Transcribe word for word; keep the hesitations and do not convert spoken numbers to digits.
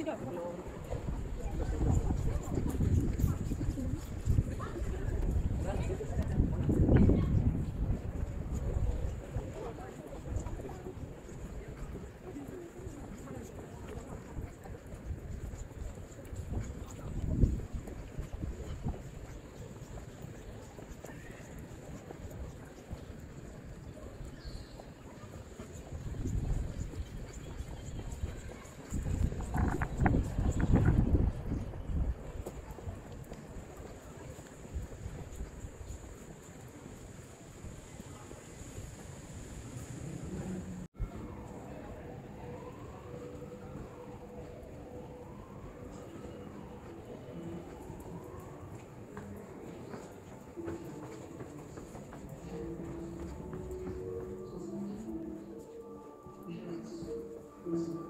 you got? Thank mm -hmm.